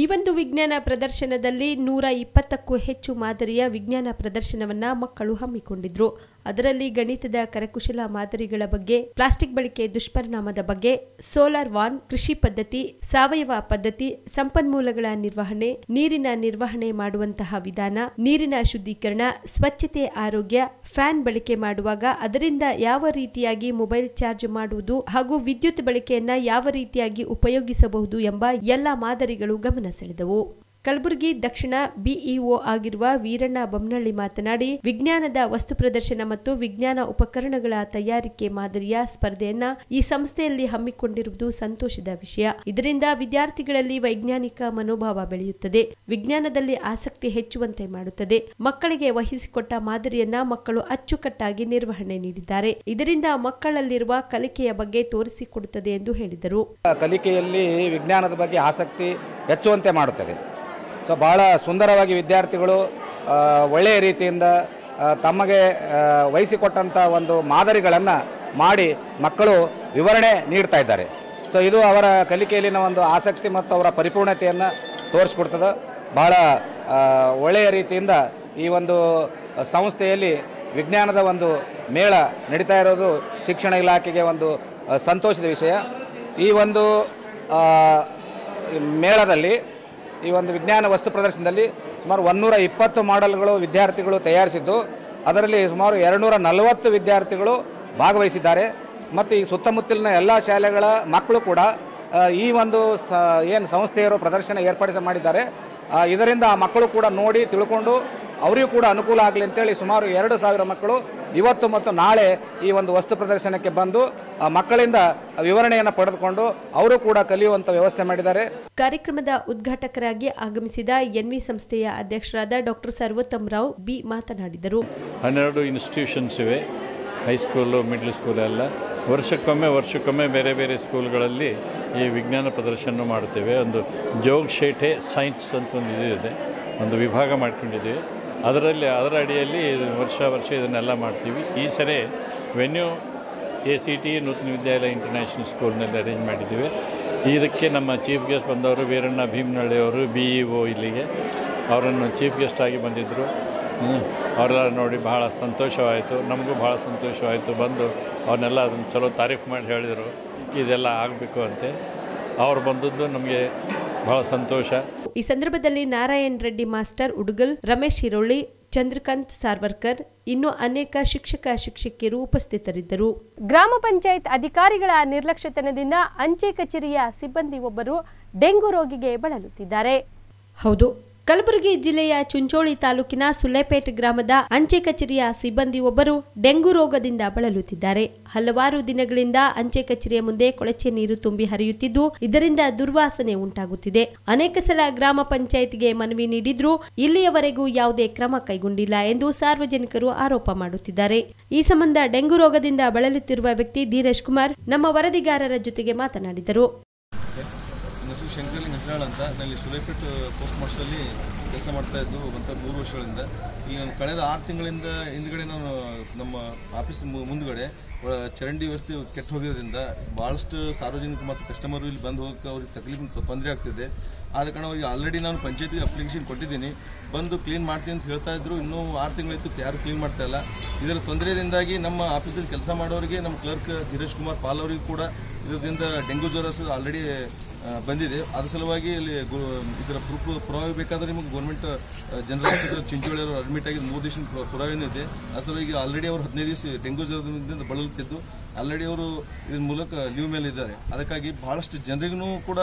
ಈ ಒಂದು ವಿಜ್ಞಾನ ಪ್ರದರ್ಶನದಲ್ಲಿ ನೂರ ಇಪ್ಪತ್ತಕ್ಕೂ ಹೆಚ್ಚು ಮಾದರಿಯ ವಿಜ್ಞಾನ ಪ್ರದರ್ಶನವನ್ನು ಮಕ್ಕಳು ಹಮ್ಮಿಕೊಂಡಿದ್ರು. ಅದರಲ್ಲಿ ಗಣಿತದ ಕರಕುಶಲ ಮಾದರಿಗಳ ಬಗ್ಗೆ, ಪ್ಲಾಸ್ಟಿಕ್ ಬಳಕೆ ದುಷ್ಪರಿಣಾಮದ ಬಗ್ಗೆ, ಸೋಲಾರ್ ವಾನ್, ಕೃಷಿ ಪದ್ಧತಿ, ಸಾವಯವ ಪದ್ಧತಿ, ಸಂಪನ್ಮೂಲಗಳ ನಿರ್ವಹಣೆ, ನೀರಿನ ನಿರ್ವಹಣೆ ಮಾಡುವಂತಹ ವಿಧಾನ, ನೀರಿನ ಶುದ್ಧೀಕರಣ, ಸ್ವಚ್ಛತೆ, ಆರೋಗ್ಯ, ಫ್ಯಾನ್ ಬಳಕೆ ಮಾಡುವಾಗ ಅದರಿಂದ ಯಾವ ರೀತಿಯಾಗಿ ಮೊಬೈಲ್ ಚಾರ್ಜ್ ಮಾಡುವುದು ಹಾಗೂ ವಿದ್ಯುತ್ ಬಳಕೆಯನ್ನ ಯಾವ ರೀತಿಯಾಗಿ ಉಪಯೋಗಿಸಬಹುದು ಎಂಬ ಎಲ್ಲ ಮಾದರಿಗಳು ಗಮನ ಸೆಳೆದವು. ಕಲಬುರಗಿ ದಕ್ಷಿಣ ಬಿಇಒ ಆಗಿರುವ ವೀರಣ್ಣ ಬಮ್ನಳ್ಳಿ ಮಾತನಾಡಿ, ವಿಜ್ಞಾನದ ವಸ್ತು ಪ್ರದರ್ಶನ ಮತ್ತು ವಿಜ್ಞಾನ ಉಪಕರಣಗಳ ತಯಾರಿಕೆ ಮಾದರಿಯ ಸ್ಪರ್ಧೆಯನ್ನ ಈ ಸಂಸ್ಥೆಯಲ್ಲಿ ಹಮ್ಮಿಕೊಂಡಿರುವುದು ಸಂತೋಷದ ವಿಷಯ. ಇದರಿಂದ ವಿದ್ಯಾರ್ಥಿಗಳಲ್ಲಿ ವೈಜ್ಞಾನಿಕ ಮನೋಭಾವ ಬೆಳೆಯುತ್ತದೆ, ವಿಜ್ಞಾನದಲ್ಲಿ ಆಸಕ್ತಿ ಹೆಚ್ಚುವಂತೆ ಮಾಡುತ್ತದೆ. ಮಕ್ಕಳಿಗೆ ವಹಿಸಿಕೊಟ್ಟ ಮಾದರಿಯನ್ನ ಮಕ್ಕಳು ಅಚ್ಚುಕಟ್ಟಾಗಿ ನಿರ್ವಹಣೆ ನೀಡಿದ್ದಾರೆ. ಇದರಿಂದ ಮಕ್ಕಳಲ್ಲಿರುವ ಕಲಿಕೆಯ ಬಗ್ಗೆ ತೋರಿಸಿಕೊಡುತ್ತದೆ ಎಂದು ಹೇಳಿದರು. ಕಲಿಕೆಯಲ್ಲಿ ವಿಜ್ಞಾನದ ಬಗ್ಗೆ ಆಸಕ್ತಿ ಹೆಚ್ಚುವಂತೆ ಮಾಡುತ್ತದೆ. ಸೊ ಭಾಳ ಸುಂದರವಾಗಿ ವಿದ್ಯಾರ್ಥಿಗಳು ಒಳ್ಳೆಯ ರೀತಿಯಿಂದ ತಮಗೆ ವಹಿಸಿಕೊಟ್ಟಂಥ ಒಂದು ಮಾದರಿಗಳನ್ನು ಮಾಡಿ ಮಕ್ಕಳು ವಿವರಣೆ ನೀಡ್ತಾ ಇದ್ದಾರೆ. ಸೊ ಇದು ಅವರ ಕಲಿಕೆಯಲ್ಲಿನ ಒಂದು ಆಸಕ್ತಿ ಮತ್ತು ಅವರ ಪರಿಪೂರ್ಣತೆಯನ್ನು ತೋರಿಸ್ಕೊಡ್ತದೆ. ಭಾಳ ಒಳ್ಳೆಯ ರೀತಿಯಿಂದ ಈ ಒಂದು ಸಂಸ್ಥೆಯಲ್ಲಿ ವಿಜ್ಞಾನದ ಒಂದು ಮೇಳ ನಡೀತಾ ಇರೋದು ಶಿಕ್ಷಣ ಇಲಾಖೆಗೆ ಒಂದು ಸಂತೋಷದ ವಿಷಯ. ಈ ಒಂದು ಮೇಳದಲ್ಲಿ, ಈ ಒಂದು ವಿಜ್ಞಾನ ವಸ್ತು ಪ್ರದರ್ಶನದಲ್ಲಿ ಸುಮಾರು ಒಂದೂರ ಇಪ್ಪತ್ತು ಮಾಡೆಲ್ಗಳು ವಿದ್ಯಾರ್ಥಿಗಳು ತಯಾರಿಸಿದ್ದು, ಅದರಲ್ಲಿ ಸುಮಾರು ಎರಡುನೂರ ನಲವತ್ತು ವಿದ್ಯಾರ್ಥಿಗಳು ಭಾಗವಹಿಸಿದ್ದಾರೆ. ಮತ್ತು ಈ ಸುತ್ತಮುತ್ತಲಿನ ಎಲ್ಲ ಶಾಲೆಗಳ ಮಕ್ಕಳು ಕೂಡ ಈ ಒಂದು ಸ ಏನು ಸಂಸ್ಥೆಯವರು ಪ್ರದರ್ಶನ ಏರ್ಪಡಿಸ ಮಾಡಿದ್ದಾರೆ, ಇದರಿಂದ ಆ ಮಕ್ಕಳು ಕೂಡ ನೋಡಿ ತಿಳ್ಕೊಂಡು ಅವರಿಗೂ ಕೂಡ ಅನುಕೂಲ ಆಗಲಿ ಅಂತೇಳಿ ಸುಮಾರು ಎರಡು ಸಾವಿರ ಮಕ್ಕಳು ಇವತ್ತು ಮತ್ತು ನಾಳೆ ಈ ಒಂದು ವಸ್ತು ಪ್ರದರ್ಶನಕ್ಕೆ ಬಂದು ಮಕ್ಕಳಿಂದ ವಿವರಣೆಯನ್ನು ಪಡೆದುಕೊಂಡು ಅವರು ಕೂಡ ಕಲಿಯುವಂತ ವ್ಯವಸ್ಥೆ ಮಾಡಿದ್ದಾರೆ. ಕಾರ್ಯಕ್ರಮದ ಉದ್ಘಾಟಕರಾಗಿ ಆಗಮಿಸಿದ ಎನ್ವಿ ಸಂಸ್ಥೆಯ ಅಧ್ಯಕ್ಷರಾದ ಡಾಕ್ಟರ್ ಸರ್ವೋತ್ತಮ್ ರಾವ್ ಬಿ ಮಾತನಾಡಿದರು. ಹನ್ನೆರಡು ಇನ್ಸ್ಟಿಟ್ಯೂಷನ್ಸ್ ಇವೆ, ಹೈಸ್ಕೂಲು, ಮಿಡ್ಲ್ ಸ್ಕೂಲ್ ಎಲ್ಲ. ವರ್ಷಕ್ಕೊಮ್ಮೆ ವರ್ಷಕ್ಕೊಮ್ಮೆ ಬೇರೆ ಬೇರೆ ಸ್ಕೂಲ್ಗಳಲ್ಲಿ ಈ ವಿಜ್ಞಾನ ಪ್ರದರ್ಶನ ಮಾಡ್ತೇವೆ. ಒಂದು ಯೋಗಿ ಶೆಟ್ಟಿ ಸೈನ್ಸ್ ಅಂತ ಒಂದು ಇದೆ, ಒಂದು ವಿಭಾಗ ಮಾಡ್ಕೊಂಡಿದ್ದೀವಿ. ಅದರಲ್ಲಿ ಅದರ ಅಡಿಯಲ್ಲಿ ವರ್ಷ ವರ್ಷ ಇದನ್ನೆಲ್ಲ ಮಾಡ್ತೀವಿ. ಈ ಸರಿ ವೆನ್ಯೂ ಎ ಸಿ ಟಿ ನೂತನ ವಿದ್ಯಾಲಯ ಇಂಟರ್ನ್ಯಾಷನಲ್ ಸ್ಕೂಲ್ನಲ್ಲಿ ಅರೇಂಜ್ ಮಾಡಿದ್ದೀವಿ. ಇದಕ್ಕೆ ನಮ್ಮ ಚೀಫ್ ಗೆಸ್ಟ್ ಬಂದವರು ವೀರಣ್ಣ ಭೀಮನಳ್ಳಿ ಅವರು, ಬಿ ಇ ಒ ಇಲ್ಲಿಗೆ, ಅವರನ್ನು ಚೀಫ್ ಗೆಸ್ಟಾಗಿ ಬಂದಿದ್ದರು. ಅವರೆಲ್ಲ ನೋಡಿ ಬಹಳ ಸಂತೋಷವಾಯಿತು, ನಮಗೂ ಭಾಳ ಸಂತೋಷವಾಯಿತು. ಬಂದು ಅವನ್ನೆಲ್ಲ ಅದನ್ನು ಚಲೋ ತಾರೀಫು ಮಾಡಿ ಹೇಳಿದರು, ಇದೆಲ್ಲ ಆಗಬೇಕು ಅಂತೆ. ಅವ್ರು ಬಂದದ್ದು ನಮಗೆ ಭಾಳ ಸಂತೋಷ. ಈ ಸಂದರ್ಭದಲ್ಲಿ ನಾರಾಯಣ ರೆಡ್ಡಿ ಮಾಸ್ಟರ್, ಉಡುಗಲ್ ರಮೇಶ್ ಹಿರೋಳಿ, ಚಂದ್ರಕಾಂತ್ ಸಾರ್ವರ್ಕರ್, ಇನ್ನೂ ಅನೇಕ ಶಿಕ್ಷಕ ಶಿಕ್ಷಕಿಯರು ಉಪಸ್ಥಿತರಿದ್ದರು. ಗ್ರಾಮ ಪಂಚಾಯತ್ ಅಧಿಕಾರಿಗಳ ನಿರ್ಲಕ್ಷ್ಯತನದಿಂದ ಅಂಚೆ ಕಚೇರಿಯ ಸಿಬ್ಬಂದಿ ಒಬ್ಬರು ಡೆಂಗು ರೋಗಿಗೆ ಬಳಲುತ್ತಿದ್ದಾರೆ. ಹೌದು, ಕಲಬುರಗಿ ಜಿಲ್ಲೆಯ ಚುಂಚೋಳಿ ತಾಲೂಕಿನ ಸುಲೆಪೇಟ್ ಗ್ರಾಮದ ಅಂಚೆ ಕಚೇರಿಯ ಸಿಬ್ಬಂದಿ ಒಬ್ಬರು ಡೆಂಗು ರೋಗದಿಂದ ಬಳಲುತ್ತಿದ್ದಾರೆ. ಹಲವಾರು ದಿನಗಳಿಂದ ಅಂಚೆ ಕಚೇರಿಯ ಮುಂದೆ ಕೊಳಚೆ ನೀರು ತುಂಬಿ ಹರಿಯುತ್ತಿದ್ದು ಇದರಿಂದ ದುರ್ವಾಸನೆ ಉಂಟಾಗುತ್ತಿದೆ. ಅನೇಕ ಸಲ ಗ್ರಾಮ ಪಂಚಾಯತ್ಗೆ ಮನವಿ ನೀಡಿದ್ರೂ ಇಲ್ಲಿಯವರೆಗೂ ಯಾವುದೇ ಕ್ರಮ ಕೈಗೊಂಡಿಲ್ಲ ಎಂದು ಸಾರ್ವಜನಿಕರು ಆರೋಪ ಮಾಡುತ್ತಿದ್ದಾರೆ. ಈ ಸಂಬಂಧ ಡೆಂಗು ರೋಗದಿಂದ ಬಳಲುತ್ತಿರುವ ವ್ಯಕ್ತಿ ಧೀರೇಶ್ ಕುಮಾರ್ ನಮ್ಮ ವರದಿಗಾರರ ಜೊತೆಗೆ ಮಾತನಾಡಿದರು. ಶಂಕರಲಿಂಗ ಹಟ್ನಾಳ್ ಅಂತ ನಾನು ಸುಲೇಪೇಟ್ ಪೋಸ್ಟ್ ಮಾಸ್ಟಲ್ಲಿ ಕೆಲಸ ಮಾಡ್ತಾ ಇದ್ದು ಒಂಥ ಮೂರು ವರ್ಷಗಳಿಂದ. ಇಲ್ಲಿ ನಾನು ಕಳೆದ ಆರು ತಿಂಗಳಿಂದ ಹಿಂದ್ಗಡೆ ನಾನು ನಮ್ಮ ಆಫೀಸ್ ಮುಂದ್ಗಡೆ ಚರಂಡಿ ವ್ಯವಸ್ಥೆ ಕೆಟ್ಟ ಹೋಗಿದ್ರಿಂದ ಭಾಳಷ್ಟು ಸಾರ್ವಜನಿಕ ಮತ್ತು ಕಸ್ಟಮರು ಇಲ್ಲಿ ಬಂದು ಹೋಗೋಕ್ಕೆ ಅವ್ರಿಗೆ ತಕ್ಲೀಫ್ ತೊಂದರೆ ಆಗ್ತಿದೆ. ಆದ ಕಾರಣ ಅವ್ರಿಗೆ ಆಲ್ರೆಡಿ ನಾನು ಪಂಚಾಯತ್ಗೆ ಅಪ್ಲಿಕೇಶನ್ ಕೊಟ್ಟಿದ್ದೀನಿ, ಬಂದು ಕ್ಲೀನ್ ಮಾಡ್ತೀನಿ ಅಂತ ಹೇಳ್ತಾ ಇದ್ರು. ಇನ್ನೂ ಆರು ತಿಂಗಳಿತ್ತು, ಯಾರು ಕ್ಲೀನ್ ಮಾಡ್ತಾ ಇಲ್ಲ. ಇದರ ತೊಂದರೆಯಿಂದಾಗಿ ನಮ್ಮ ಆಫೀಸಲ್ಲಿ ಕೆಲಸ ಮಾಡೋರಿಗೆ, ನಮ್ಮ ಕ್ಲರ್ಕ್ ಧೀರೇಶ್ ಕುಮಾರ್ ಪಾಲ್ ಅವರಿಗೂ ಕೂಡ ಇದರಿಂದ ಡೆಂಗ್ಯೂ ಜ್ವರ ಆಲ್ರೆಡಿ ಬಂದಿದೆ. ಅದರ ಸಲುವಾಗಿ ಇಲ್ಲಿ ಇದರ ಪ್ರೂಫ್ ಪುರಾವೆ ಬೇಕಾದರೆ ನಿಮಗೆ ಗೌರ್ಮೆಂಟ್ ಜನರಲ್ ಆಸ್ಪತ್ರೆ ಚಿಂಚೋಳಿಯವರು ಅಡ್ಮಿಟ್ ಆಗಿ ಮೂರು ದಿವಸ ಪುರಾವೆನೂ ಇದೆ. ಅದರ ಸಲುವಾಗಿ ಆಲ್ರೆಡಿ ಅವರು ಹದಿನೈದು ದಿವಸ ಡೆಂಗ್ಯೂ ಜ್ವರದಿಂದ ಬಳಲುತ್ತಿದ್ದು ಆಲ್ರೆಡಿ ಅವರು ಇದ್ರ ಮೂಲಕ ಲೀವ್ ಮೇಲೆ ಇದ್ದಾರೆ. ಅದಕ್ಕಾಗಿ ಭಾಳಷ್ಟು ಜನರಿಗೂ ಕೂಡ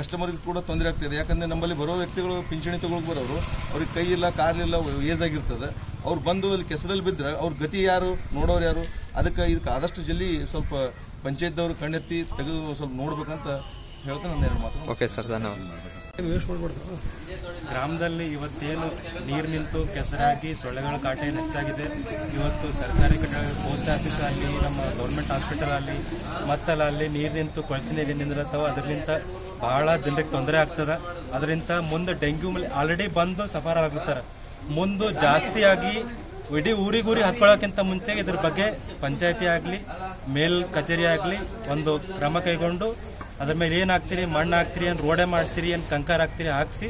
ಕಸ್ಟಮರ್ಗೂ ಕೂಡ ತೊಂದರೆ ಆಗ್ತಿದೆ. ಯಾಕಂದರೆ ನಮ್ಮಲ್ಲಿ ಬರೋ ವ್ಯಕ್ತಿಗಳು ಪಿಂಚಣಿ ತೊಗೊಳಕ್ಕೆ ಬರೋರು, ಅವ್ರಿಗೆ ಕೈ ಇಲ್ಲ ಕಾರಿಲ್ಲ, ಏಜ್ ಆಗಿರ್ತದೆ. ಅವ್ರು ಬಂದು ಅಲ್ಲಿ ಕೆಸರಲ್ಲಿ ಬಿದ್ದರೆ ಅವ್ರ ಗತಿ ಯಾರು, ನೋಡೋರು ಯಾರು? ಅದಕ್ಕೆ ಇದಕ್ಕೆ ಆದಷ್ಟು ಜಲ್ದಿ ಸ್ವಲ್ಪ ಪಂಚಾಯತ್ದವರು ಕಣ್ಣೆತ್ತಿ ತೆಗೆದು ಸ್ವಲ್ಪ ನೋಡ್ಬೇಕಂತ ಹೇಳ್ತಾ ನನ್ನ ಎರಡು ಮಾತು. ಓಕೆ ಸರ್, ಧನ್ಯವಾದ. ಗ್ರಾಮದಲ್ಲಿ ಇವತ್ತೇನು ನೀರು ನಿಂತು ಕೆಸರಾಗಿ ಸೊಳ್ಳೆಗಳ ಕಾಟ ಏನು ಹೆಚ್ಚಾಗಿದೆ. ಇವತ್ತು ಸರ್ಕಾರಿ ಕಟ್ಟಡ, ಪೋಸ್ಟ್ ಆಫೀಸ್ ಆಗಲಿ, ನಮ್ಮ ಗೌರ್ಮೆಂಟ್ ಹಾಸ್ಪಿಟಲ್ ಆಗಲಿ, ಮತ್ತೆಲ್ಲ ಅಲ್ಲಿ ನೀರು ನಿಂತು ಕೊಳಚೆ ನೀರು ನಿಂದಿರತ್ತವ. ಅದರಿಂದ ಭಾಳ ಜನರಿಗೆ ತೊಂದರೆ ಆಗ್ತದೆ. ಅದರಿಂದ ಮುಂದೆ ಡೆಂಗ್ಯೂ ಮೇಲೆ ಆಲ್ರೆಡಿ ಬಂದು ಸಫಾರ ಆಗುತ್ತಾರೆ. ಮುಂದೆ ಜಾಸ್ತಿಯಾಗಿ ಇಡೀ ಊರಿಗೂರಿ ಹತ್ಕೊಳ್ಳೋಕ್ಕಿಂತ ಮುಂಚೆ ಇದ್ರ ಬಗ್ಗೆ ಪಂಚಾಯತಿ ಆಗಲಿ, ಮೇಲ್ ಕಚೇರಿ ಆಗಲಿ ಒಂದು ಕ್ರಮ ಕೈಗೊಂಡು ಅದ್ರ ಮೇಲೆ ಏನು ಹಾಕ್ತೀರಿ, ಮಣ್ಣು ಹಾಕ್ತೀರಿ, ಏನು ರೋಡೆ ಮಾಡ್ತೀರಿ, ಏನು ಕಂಕರ್ ಹಾಕ್ತೀರಿ, ಹಾಕಿಸಿ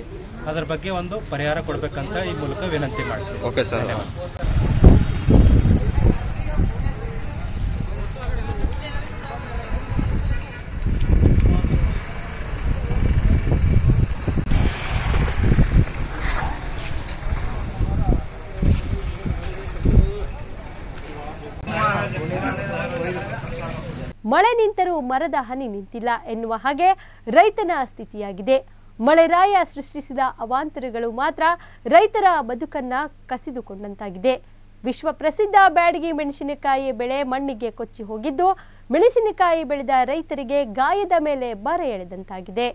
ಅದ್ರ ಬಗ್ಗೆ ಒಂದು ಪರಿಹಾರ ಕೊಡಬೇಕಂತ ಈ ಮೂಲಕ ವಿನಂತಿ ಮಾಡ್ತೀವಿ. ಓಕೆ ಸರ್, ಧನ್ಯವಾದ. ಮಳೆ ನಿಂತರೂ ಮರದ ಹನಿ ನಿಂತಿಲ್ಲ ಎನ್ನುವ ಹಾಗೆ ರೈತನ ಸ್ಥಿತಿಯಾಗಿದೆ. ಮಳೆರಾಯ ಸೃಷ್ಟಿಸಿದ ಅವಾಂತರಗಳು ಮಾತ್ರ ರೈತರ ಬದುಕನ್ನು ಕಸಿದುಕೊಂಡಂತಾಗಿದೆ. ವಿಶ್ವ ಪ್ರಸಿದ್ಧ ಬ್ಯಾಡಗಿ ಮೆಣಸಿನಕಾಯಿ ಬೆಳೆ ಮಣ್ಣಿಗೆ ಕೊಚ್ಚಿ ಹೋಗಿದ್ದು, ಮೆಣಸಿನಕಾಯಿ ಬೆಳೆದ ರೈತರಿಗೆ ಗಾಯದ ಮೇಲೆ ಬರ ಎಳೆದಂತಾಗಿದೆ.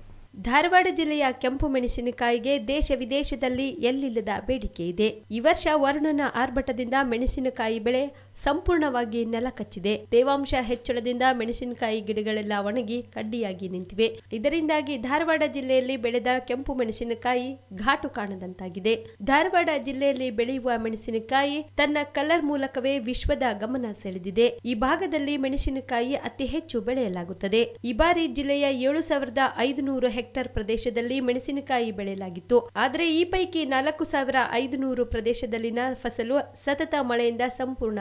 ಧಾರವಾಡ ಜಿಲ್ಲೆಯ ಕೆಂಪು ಮೆಣಸಿನಕಾಯಿಗೆ ದೇಶ ವಿದೇಶದಲ್ಲಿ ಎಲ್ಲಿಲ್ಲದ ಬೇಡಿಕೆ ಇದೆ. ಈ ವರ್ಷ ವರುಣನ ಆರ್ಭಟದಿಂದ ಮೆಣಸಿನಕಾಯಿ ಬೆಳೆ ಸಂಪೂರ್ಣವಾಗಿ ನೆಲ ಕಚ್ಚಿದೆ. ತೇವಾಂಶ ಹೆಚ್ಚಳದಿಂದ ಮೆಣಸಿನಕಾಯಿ ಗಿಡಗಳೆಲ್ಲ ಒಣಗಿ ಕಡ್ಡಿಯಾಗಿ ನಿಂತಿವೆ. ಇದರಿಂದಾಗಿ ಧಾರವಾಡ ಜಿಲ್ಲೆಯಲ್ಲಿ ಬೆಳೆದ ಕೆಂಪು ಮೆಣಸಿನಕಾಯಿ ಘಾಟು ಕಾಣದಂತಾಗಿದೆ. ಧಾರವಾಡ ಜಿಲ್ಲೆಯಲ್ಲಿ ಬೆಳೆಯುವ ಮೆಣಸಿನಕಾಯಿ ತನ್ನ ಕಲರ್ ಮೂಲಕವೇ ವಿಶ್ವದ ಗಮನ ಸೆಳೆದಿದೆ. ಈ ಭಾಗದಲ್ಲಿ ಮೆಣಸಿನಕಾಯಿ ಅತಿ ಹೆಚ್ಚು ಬೆಳೆಯಲಾಗುತ್ತದೆ. ಈ ಬಾರಿ ಜಿಲ್ಲೆಯ ಏಳು ಸಾವಿರದ ಐದು ನೂರು ಹೆಕ್ಟೇರ್ ಪ್ರದೇಶದಲ್ಲಿ ಮೆಣಸಿನಕಾಯಿ ಬೆಳೆಯಲಾಗಿತ್ತು. ಆದರೆ ಈ ಪೈಕಿ ನಾಲ್ಕು ಸಾವಿರ ಐದು ನೂರು ಪ್ರದೇಶದಲ್ಲಿನ ಫಸಲು ಸತತ ಮಳೆಯಿಂದ ಸಂಪೂರ್ಣ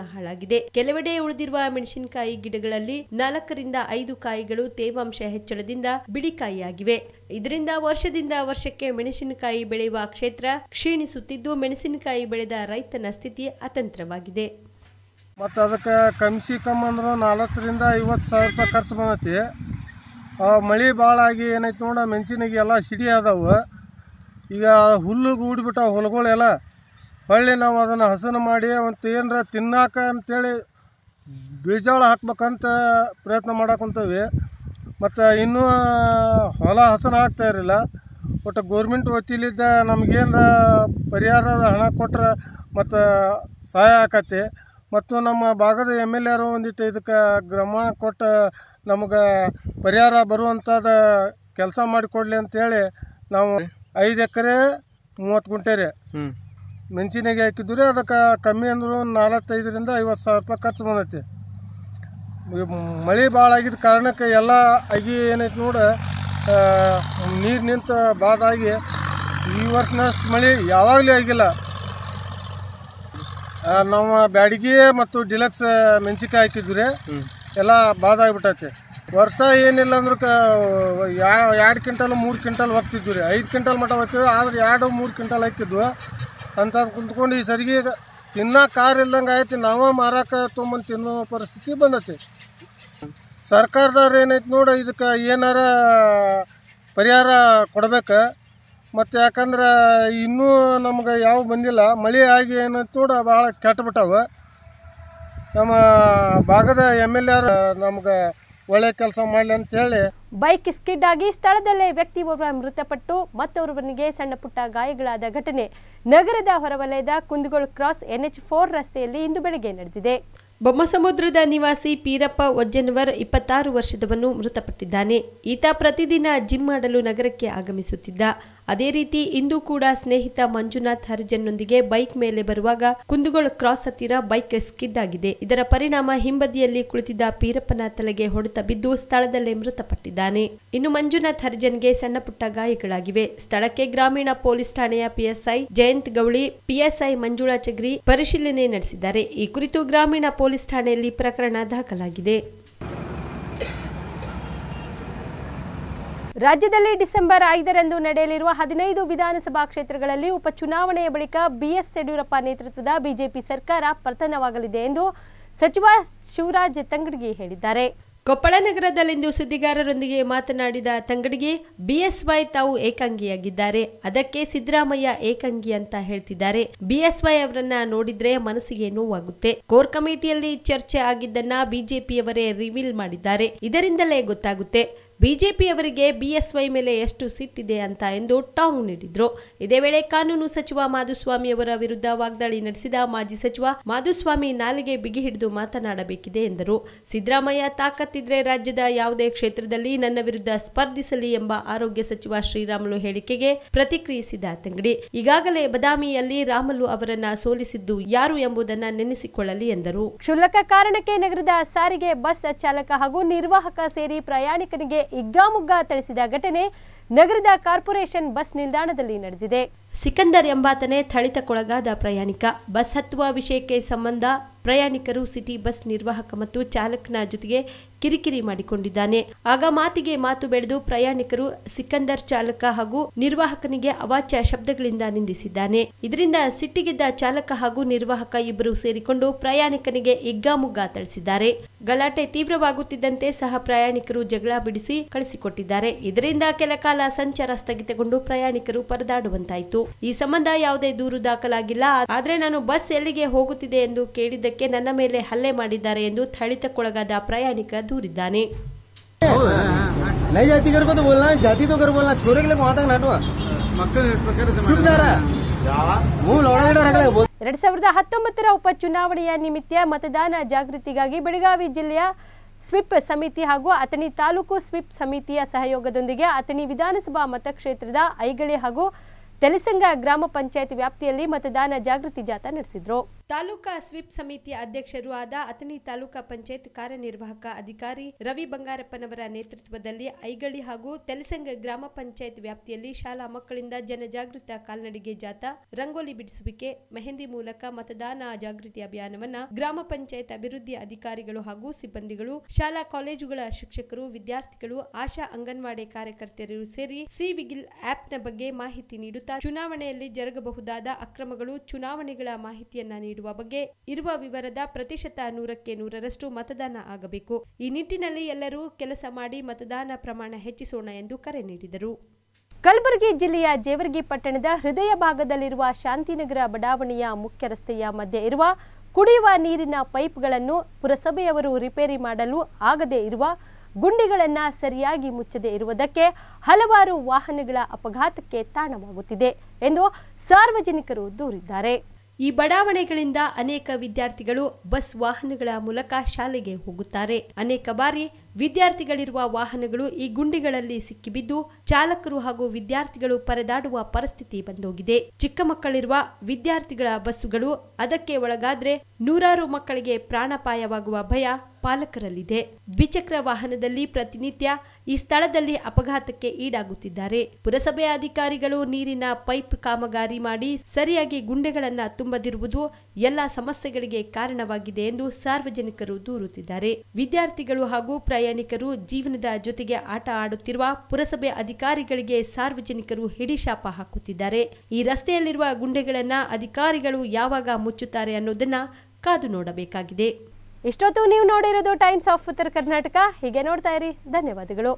ಕೆಲವೆಡೆ ಉಳಿದಿರುವ ಮೆಣಸಿನಕಾಯಿ ಗಿಡಗಳಲ್ಲಿ ನಾಲ್ಕರಿಂದ ಐದು ಕಾಯಿಗಳು ತೇವಾಂಶ ಹೆಚ್ಚಳದಿಂದ ಬಿಡಿಕಾಯಿಯಾಗಿವೆ. ಇದರಿಂದ ವರ್ಷದಿಂದ ವರ್ಷಕ್ಕೆ ಮೆಣಸಿನಕಾಯಿ ಬೆಳೆಯುವ ಕ್ಷೇತ್ರ ಕ್ಷೀಣಿಸುತ್ತಿದ್ದು ಮೆಣಸಿನಕಾಯಿ ಬೆಳೆದ ರೈತನ ಸ್ಥಿತಿ ಅತಂತ್ರವಾಗಿದೆ. ಮತ್ತು ಅದಕ್ಕೆ ಕಮ್ಸಿ ಕಮ್ಮಿ ಅಂದ್ರೆ ನಾಲ್ಕರಿಂದ ಐವತ್ತು ಸಾವಿರ ರೂಪಾಯಿ ಖರ್ಚು ಬಂದೈತಿ. ಮಳೆ ಭಾಳ ಆಗಿ ಏನೈತೆ ನೋಡ, ಮೆಣಸಿನಿಗೆ ಎಲ್ಲ ಸಿಡಿ ಆದವು. ಈಗ ಹುಲ್ಲು ಗೂಡ್ಬಿಟ್ಟಾವ ಹೊಲಗಳೆಲ್ಲ. ಹೊಳ್ಳಿ ನಾವು ಅದನ್ನು ಹಸನ ಮಾಡಿ ಒಂದು ಏನರ ತಿನ್ನಾಕ ಅಂತೇಳಿ ಬೀಜಾಳ ಹಾಕ್ಬೇಕಂತ ಪ್ರಯತ್ನ ಮಾಡಕೊಂತೀವಿ. ಮತ್ತು ಇನ್ನೂ ಹೊಲ ಹಸನ ಆಗ್ತಾ ಇರಲಿಲ್ಲ. ಒಟ್ಟು ಗೌರ್ಮೆಂಟ್ ವತಿಲಿದ್ದ ನಮಗೇನರ ಪರಿಹಾರದ ಹಣ ಕೊಟ್ರೆ ಮತ್ತು ಸಹಾಯ ಆಕತಿ. ಮತ್ತು ನಮ್ಮ ಭಾಗದ ಎಮ್ ಎಲ್ ಎರು ಒಂದಿಟ್ಟು ಇದಕ್ಕೆ ಗಮನ ಕೊಟ್ಟು ನಮಗೆ ಪರಿಹಾರ ಬರುವಂಥದ್ದು ಕೆಲಸ ಮಾಡಿಕೊಡ್ಲಿ ಅಂತೇಳಿ ನಾವು ಐದು ಎಕರೆ ಮೂವತ್ತು ಗುಂಟೆ ರೀ ಮೆಣಸಿನಾಗೆ ಹಾಕಿದ್ದು ರೀ. ಅದಕ್ಕೆ ಕಮ್ಮಿ ಅಂದರೂ ನಾಲ್ವತ್ತೈದರಿಂದ ಐವತ್ತು ಸಾವಿರ ರೂಪಾಯಿ ಖರ್ಚು ಬಂದೈತಿ. ಮಳೆ ಭಾಳ ಆಗಿದ್ದ ಕಾರಣಕ್ಕೆ ಎಲ್ಲ ಅಗಿ ಏನೈತಿ ನೋಡಿ ನೀರು ನಿಂತು ಬಾದಾಗಿ ಈ ವರ್ಷನಷ್ಟು ಮಳೆ ಯಾವಾಗಲೂ ಆಗಿಲ್ಲ. ನಾವು ಬ್ಯಾಡಗಿ ಮತ್ತು ಡಿಲಕ್ಸ್ ಮೆಣಸಿಕಾಯಿ ಹಾಕಿದ್ವಿ ರೀ. ಎಲ್ಲ ಬಾದಾಗಿಬಿಟ್ಟೈತಿ. ವರ್ಷ ಏನಿಲ್ಲ ಅಂದ್ರೆ ಎರಡು ಕ್ವಿಂಟಲ್ ಮೂರು ಕ್ವಿಂಟಲ್ ಹೋಗ್ತಿದ್ವಿ ರೀ. ಐದು ಕ್ವಿಂಟಲ್ ಮಟ್ಟ ಹೋಗ್ತಿದ್ವಿ. ಆದ್ರೆ ಎರಡು ಮೂರು ಕ್ವಿಂಟಲ್ ಹಾಕಿದ್ವು ಅಂತ ಕುಂತ್ಕೊಂಡು ಈ ಸರಿಗೆ ತಿನ್ನೋಕೆ ಕಾರ್ ಇಲ್ಲದಂಗೆ ಆಯ್ತು. ನಾವೇ ಮಾರಕ್ಕೆ ತೊಗೊಂಬಂದು ತಿನ್ನೋ ಪರಿಸ್ಥಿತಿ ಬಂದೈತಿ. ಸರ್ಕಾರದವ್ರು ಏನೈತಿ ನೋಡಿ ಇದಕ್ಕೆ ಏನಾರ ಪರಿಹಾರ ಕೊಡ್ಬೇಕು. ಮತ್ತು ಯಾಕಂದ್ರೆ ಇನ್ನೂ ನಮ್ಗೆ ಯಾವ ಬಂದಿಲ್ಲ. ಮಳೆ ಆಗಿ ಏನೈತಿ ನೋಡಿ ಭಾಳ ಕೆಟ್ಟಬಿಟ್ಟವು. ನಮ್ಮ ಭಾಗದ ಎಮ್ ಎಲ್ ಎರು ನಮ್ಗೆ ಒಳ್ಳೆ ಕೆಲಸ ಮಾಡಲಿ ಅಂತೇಳಿ. ಬೈಕ್ ಸ್ಕಿಡ್ ಆಗಿ ಸ್ಥಳದಲ್ಲೇ ವ್ಯಕ್ತಿ ಓರ್ವ ಮೃತಪಟ್ಟು ಮತ್ತೋರ್ವನಿಗೆ ಸಣ್ಣ ಪುಟ್ಟ ಗಾಯಗಳಾದ ಘಟನೆ ನಗರದ ಹೊರವಲಯದ ಕುಂದುಗೋಳ ಕ್ರಾಸ್ ಎನ್ಎಚ್ ಫೋರ್ ರಸ್ತೆಯಲ್ಲಿ ಇಂದು ಬೆಳಗ್ಗೆ ನಡೆದಿದೆ. ಬೊಮ್ಮಸಮುದ್ರದ ನಿವಾಸಿ ಪೀರಪ್ಪ ಒಜ್ಜನವರ್ ಇಪ್ಪತ್ತಾರು ವರ್ಷದವನು ಮೃತಪಟ್ಟಿದ್ದಾನೆ. ಈತ ಪ್ರತಿದಿನ ಜಿಮ್ ಮಾಡಲು ನಗರಕ್ಕೆ ಆಗಮಿಸುತ್ತಿದ್ದ. ಅದೇ ರೀತಿ ಇಂದು ಕೂಡ ಸ್ನೇಹಿತ ಮಂಜುನಾಥ್ ಹರಿಜನ್ನೊಂದಿಗೆ ಬೈಕ್ ಮೇಲೆ ಬರುವಾಗ ಕುಂದುಗೋಳ ಕ್ರಾಸ್ ಹತ್ತಿರ ಬೈಕ್ ಸ್ಕಿಡ್ ಆಗಿದೆ. ಇದರ ಪರಿಣಾಮ ಹಿಂಬದಿಯಲ್ಲಿ ಕುಳಿತಿದ್ದ ಪೀರಪ್ಪನ ತಲೆಗೆ ಹೊಡೆತ ಬಿದ್ದು ಸ್ಥಳದಲ್ಲೇ ಮೃತಪಟ್ಟಿದ್ದಾನೆ. ಇನ್ನು ಮಂಜುನಾಥ್ ಹರಿಜನ್ಗೆ ಸಣ್ಣ ಪುಟ್ಟ ಗಾಯಗಳಾಗಿವೆ. ಸ್ಥಳಕ್ಕೆ ಗ್ರಾಮೀಣ ಪೊಲೀಸ್ ಠಾಣೆಯ ಪಿಎಸ್ಐ ಜಯಂತ್ ಗೌಳಿ, ಪಿಎಸ್ಐ ಮಂಜುಳಾ ಚಗ್ರಿ ಪರಿಶೀಲನೆ ನಡೆಸಿದ್ದಾರೆ. ಈ ಕುರಿತು ಗ್ರಾಮೀಣ ಪೊಲೀಸ್ ಠಾಣೆಯಲ್ಲಿ ಪ್ರಕರಣ ದಾಖಲಾಗಿದೆ. ರಾಜ್ಯದಲ್ಲಿ ಡಿಸೆಂಬರ್ ಐದರಂದು ನಡೆಯಲಿರುವ ಹದಿನೈದು ವಿಧಾನಸಭಾ ಕ್ಷೇತ್ರಗಳಲ್ಲಿ ಉಪಚುನಾವಣೆಯ ಬಳಿಕ ಬಿ ಎಸ್ ಯಡಿಯೂರಪ್ಪ ನೇತೃತ್ವದ ಬಿಜೆಪಿ ಸರ್ಕಾರ ಪತನವಾಗಲಿದೆ ಎಂದು ಸಚಿವ ಶಿವರಾಜ್ ತಂಗಡಗಿ ಹೇಳಿದ್ದಾರೆ. ಕೊಪ್ಪಳ ನಗರದಲ್ಲಿಂದು ಸುದ್ದಿಗಾರರೊಂದಿಗೆ ಮಾತನಾಡಿದ ತಂಗಡಗಿ, ಬಿಎಸ್ವೈ ತಾವು ಏಕಾಂಗಿಯಾಗಿದ್ದಾರೆ, ಅದಕ್ಕೆ ಸಿದ್ದರಾಮಯ್ಯ ಏಕಾಂಗಿ ಅಂತ ಹೇಳ್ತಿದ್ದಾರೆ. ಬಿಎಸ್ವೈ ಅವರನ್ನ ನೋಡಿದ್ರೆ ಮನಸ್ಸಿಗೆ ನೋವಾಗುತ್ತೆ. ಕೋರ್ ಕಮಿಟಿಯಲ್ಲಿ ಚರ್ಚೆ ಆಗಿದ್ದನ್ನ ಬಿಜೆಪಿಯವರೇ ರಿವೀಲ್ ಮಾಡಿದ್ದಾರೆ. ಇದರಿಂದಲೇ ಗೊತ್ತಾಗುತ್ತೆ ಬಿಜೆಪಿಯವರಿಗೆ ಬಿಎಸ್ವೈ ಮೇಲೆ ಎಷ್ಟು ಸಿಟ್ಟಿದೆ ಅಂತ ಎಂದು ಟಾಂಗ್ ನೀಡಿದ್ರು. ಇದೇ ವೇಳೆ ಕಾನೂನು ಸಚಿವ ಮಾಧುಸ್ವಾಮಿ ಅವರ ವಿರುದ್ಧ ವಾಗ್ದಾಳಿ ನಡೆಸಿದ ಮಾಜಿ ಸಚಿವ ಮಾಧುಸ್ವಾಮಿ ನಾಲಿಗೆ ಬಿಗಿ ಹಿಡಿದು ಮಾತನಾಡಬೇಕಿದೆ ಎಂದರು. ಸಿದ್ದರಾಮಯ್ಯ ತಾಕತ್ತಿದ್ರೆ ರಾಜ್ಯದ ಯಾವುದೇ ಕ್ಷೇತ್ರದಲ್ಲಿ ನನ್ನ ವಿರುದ್ಧ ಸ್ಪರ್ಧಿಸಲಿ ಎಂಬ ಆರೋಗ್ಯ ಸಚಿವ ಶ್ರೀರಾಮುಲು ಹೇಳಿಕೆಗೆ ಪ್ರತಿಕ್ರಿಯಿಸಿದ ತಂಗಡಿ, ಈಗಾಗಲೇ ಬದಾಮಿಯಲ್ಲಿ ರಾಮುಲು ಅವರನ್ನ ಸೋಲಿಸಿದ್ದು ಯಾರು ಎಂಬುದನ್ನ ನೆನೆಸಿಕೊಳ್ಳಲಿ ಎಂದರು. ಕ್ಷುಲ್ಲಕ ಕಾರಣಕ್ಕೆ ನಗರದ ಸಾರಿಗೆ ಬಸ್ ಚಾಲಕ ಹಾಗೂ ನಿರ್ವಾಹಕ ಸೇರಿ ಪ್ರಯಾಣಿಕರಿಗೆ ಇಗ್ಗಾಮುಗ್ಗ ಥಳಿಸಿದ ಘಟನೆ ನಗರದ ಕಾರ್ಪೊರೇಷನ್ ಬಸ್ ನಿಲ್ದಾಣದಲ್ಲಿ ನಡೆದಿದೆ. ಸಿಕಂದರ್ ಎಂಬಾತನೇ ಥಳಿತಕ್ಕೊಳಗಾದ ಪ್ರಯಾಣಿಕ. ಬಸ್ ಹತ್ತುವ ವಿಷಯಕ್ಕೆ ಸಂಬಂಧ ಪ್ರಯಾಣಿಕರು ಸಿಟಿ ಬಸ್ ನಿರ್ವಾಹಕ ಮತ್ತು ಚಾಲಕನ ಜೊತೆಗೆ ಕಿರಿಕಿರಿ ಮಾಡಿಕೊಂಡಿದ್ದಾನೆ. ಆಗ ಮಾತಿಗೆ ಮಾತು ಬೆಳೆದು ಪ್ರಯಾಣಿಕರು ಸಿಕಂದರ್ ಚಾಲಕ ಹಾಗೂ ನಿರ್ವಾಹಕನಿಗೆ ಅವಾಚ್ಯ ಶಬ್ದಗಳಿಂದ ನಿಂದಿಸಿದ್ದಾನೆ. ಇದರಿಂದ ಸಿಟ್ಟಿಗೆದ್ದ ಚಾಲಕ ಹಾಗೂ ನಿರ್ವಾಹಕ ಇಬ್ಬರು ಸೇರಿಕೊಂಡು ಪ್ರಯಾಣಿಕನಿಗೆ ಇಗ್ಗಾಮುಗ್ಗ ಥಳಿಸಿದ್ದಾರೆ. ಗಲಾಟೆ ತೀವ್ರವಾಗುತ್ತಿದ್ದಂತೆ ಸಹ ಪ್ರಯಾಣಿಕರು ಜಗಳ ಬಿಡಿಸಿ ಕಳಿಸಿಕೊಟ್ಟಿದ್ದಾರೆ. ಇದರಿಂದ ಕೆಲಕಾಲ ಸಂಚಾರ ಸ್ಥಗಿತಗೊಂಡು ಪ್ರಯಾಣಿಕರು ಪರದಾಡುವಂತಾಯಿತು. ಈ ಸಂಬಂಧ ಯಾವುದೇ ದೂರು ದಾಖಲಾಗಿಲ್ಲ. ಆದ್ರೆ ನಾನು ಬಸ್ ಎಲ್ಲಿಗೆ ಹೋಗುತ್ತಿದೆ ಎಂದು ಕೇಳಿದ್ದ ನನ್ನ ಮೇಲೆ ಹಲ್ಲೆ ಮಾಡಿದ್ದಾರೆ ಎಂದು ಥಳಿತಕ್ಕೊಳಗಾದ ಪ್ರಯಾಣಿಕ ದೂರಿದ್ದಾನೆ. ಎರಡ್ ಸಾವಿರದ ಹತ್ತೊಂಬತ್ತರ ಉಪಚುನಾವಣೆಯ ನಿಮಿತ್ತ ಮತದಾನ ಜಾಗೃತಿಗಾಗಿ ಬೆಳಗಾವಿ ಜಿಲ್ಲೆಯ ಸ್ವಿಪ್ ಸಮಿತಿ ಹಾಗೂ ಅಥಣಿ ತಾಲೂಕು ಸ್ವಿಪ್ ಸಮಿತಿಯ ಸಹಯೋಗದೊಂದಿಗೆ ಅಥಣಿ ವಿಧಾನಸಭಾ ಮತಕ್ಷೇತ್ರದ ಐಗಳಿ ಹಾಗೂ ತೆಲಸಂಗ ಗ್ರಾಮ ಪಂಚಾಯತ್ ವ್ಯಾಪ್ತಿಯಲ್ಲಿ ಮತದಾನ ಜಾಗೃತಿ ಜಾಥಾ ನಡೆಸಿದ್ರು. ತಾಲೂಕಾ ಸ್ವಿಪ್ ಸಮಿತಿಯ ಅಧ್ಯಕ್ಷರೂ ಆದ ಅಥಣಿ ತಾಲೂಕಾ ಪಂಚಾಯತ್ ಕಾರ್ಯನಿರ್ವಾಹಕ ಅಧಿಕಾರಿ ರವಿ ಬಂಗಾರಪ್ಪನವರ ನೇತೃತ್ವದಲ್ಲಿ ಐಗಳಿ ಹಾಗೂ ತೆಲಸಂಗ ಗ್ರಾಮ ಪಂಚಾಯತ್ ವ್ಯಾಪ್ತಿಯಲ್ಲಿ ಶಾಲಾ ಮಕ್ಕಳಿಂದ ಜನಜಾಗೃತ ಕಾಲ್ನಡಿಗೆ ಜಾಥಾ, ರಂಗೋಲಿ ಬಿಡಿಸುವಿಕೆ, ಮೆಹಂದಿ ಮೂಲಕ ಮತದಾನ ಜಾಗೃತಿ ಅಭಿಯಾನವನ್ನ ಗ್ರಾಮ ಪಂಚಾಯತ್ ಅಭಿವೃದ್ಧಿ ಅಧಿಕಾರಿಗಳು ಹಾಗೂ ಸಿಬ್ಬಂದಿಗಳು, ಶಾಲಾ ಕಾಲೇಜುಗಳ ಶಿಕ್ಷಕರು, ವಿದ್ಯಾರ್ಥಿಗಳು, ಆಶಾ ಅಂಗನವಾಡಿ ಕಾರ್ಯಕರ್ತರು ಸೇರಿ ಸಿ ವಿಗಿಲ್ ಆಪ್ನ ಬಗ್ಗೆ ಮಾಹಿತಿ ನೀಡುತ್ತಾ ಚುನಾವಣೆಯಲ್ಲಿ ಜರುಗಬಹುದಾದ ಅಕ್ರಮಗಳು, ಚುನಾವಣೆಗಳ ಮಾಹಿತಿಯನ್ನ ನೀಡುತ್ತಾರೆ ಬಗ್ಗೆ ಇರುವ ವಿವರದ ಪ್ರತಿಶತ ನೂರಕ್ಕೆ ನೂರರಷ್ಟು ಮತದಾನ ಆಗಬೇಕು. ಈ ನಿಟ್ಟಿನಲ್ಲಿ ಎಲ್ಲರೂ ಕೆಲಸ ಮಾಡಿ ಮತದಾನ ಪ್ರಮಾಣ ಹೆಚ್ಚಿಸೋಣ ಎಂದು ಕರೆ ನೀಡಿದರು. ಕಲಬುರಗಿ ಜಿಲ್ಲೆಯ ಜೇವರ್ಗಿ ಪಟ್ಟಣದ ಹೃದಯ ಭಾಗದಲ್ಲಿರುವ ಶಾಂತಿನಗರ ಬಡಾವಣೆಯ ಮುಖ್ಯ ರಸ್ತೆಯ ಮಧ್ಯೆ ಇರುವ ಕುಡಿಯುವ ನೀರಿನ ಪೈಪ್ಗಳನ್ನು ಪುರಸಭೆಯವರು ರಿಪೇರಿ ಮಾಡಲು ಆಗದೇ ಇರುವ ಗುಂಡಿಗಳನ್ನು ಸರಿಯಾಗಿ ಮುಚ್ಚದೇ ಇರುವುದಕ್ಕೆ ಹಲವಾರು ವಾಹನಗಳ ಅಪಘಾತಕ್ಕೆ ತಾಣವಾಗುತ್ತಿದೆ ಎಂದು ಸಾರ್ವಜನಿಕರು ದೂರಿದ್ದಾರೆ. ಈ ಬಡಾವಣೆಗಳಿಂದ ಅನೇಕ ವಿದ್ಯಾರ್ಥಿಗಳು ಬಸ್ ವಾಹನಗಳ ಮೂಲಕ ಶಾಲೆಗೆ ಹೋಗುತ್ತಾರೆ. ಅನೇಕ ಬಾರಿ ವಿದ್ಯಾರ್ಥಿಗಳಿರುವ ವಾಹನಗಳು ಈ ಗುಂಡಿಗಳಲ್ಲಿ ಸಿಕ್ಕಿಬಿದ್ದು ಚಾಲಕರು ಹಾಗೂ ವಿದ್ಯಾರ್ಥಿಗಳು ಪರದಾಡುವ ಪರಿಸ್ಥಿತಿ ಬಂದೋಗಿದೆ. ಚಿಕ್ಕ ಮಕ್ಕಳಿರುವ ವಿದ್ಯಾರ್ಥಿಗಳ ಬಸ್ಸುಗಳು ಅದಕ್ಕೆ ಒಳಗಾದ್ರೆ ನೂರಾರು ಮಕ್ಕಳಿಗೆ ಪ್ರಾಣಾಪಾಯವಾಗುವ ಭಯ ಪಾಲಕರಲ್ಲಿದೆ. ದ್ವಿಚಕ್ರ ವಾಹನದಲ್ಲಿ ಪ್ರತಿನಿತ್ಯ ಈ ಸ್ಥಳದಲ್ಲಿ ಅಪಘಾತಕ್ಕೆ ಈಡಾಗುತ್ತಿದ್ದಾರೆ. ಪುರಸಭೆ ಅಧಿಕಾರಿಗಳು ನೀರಿನ ಪೈಪ್ ಕಾಮಗಾರಿ ಮಾಡಿ ಸರಿಯಾಗಿ ಗುಂಡೆಗಳನ್ನು ತುಂಬದಿರುವುದು ಎಲ್ಲ ಸಮಸ್ಯೆಗಳಿಗೆ ಕಾರಣವಾಗಿದೆ ಎಂದು ಸಾರ್ವಜನಿಕರು ದೂರುತ್ತಿದ್ದಾರೆ. ವಿದ್ಯಾರ್ಥಿಗಳು ಹಾಗೂ ಪ್ರಯಾಣಿಕರು ಜೀವನದ ಜೊತೆಗೆ ಆಟ ಆಡುತ್ತಿರುವ ಪುರಸಭೆ ಅಧಿಕಾರಿಗಳಿಗೆ ಸಾರ್ವಜನಿಕರು ಹಿಡಿಶಾಪ ಹಾಕುತ್ತಿದ್ದಾರೆ. ಈ ರಸ್ತೆಯಲ್ಲಿರುವ ಗುಂಡೆಗಳನ್ನು ಅಧಿಕಾರಿಗಳು ಯಾವಾಗ ಮುಚ್ಚುತ್ತಾರೆ ಅನ್ನೋದನ್ನ ಕಾದು ನೋಡಬೇಕಾಗಿದೆ. ಇಷ್ಟೊತ್ತು ನೀವು ನೋಡಿರೋದು ಟೈಮ್ಸ್ ಆಫ್ ಉತ್ತರ ಕರ್ನಾಟಕ. ಹೀಗೆ ನೋಡ್ತಾ ಇರಿ. ಧನ್ಯವಾದಗಳು.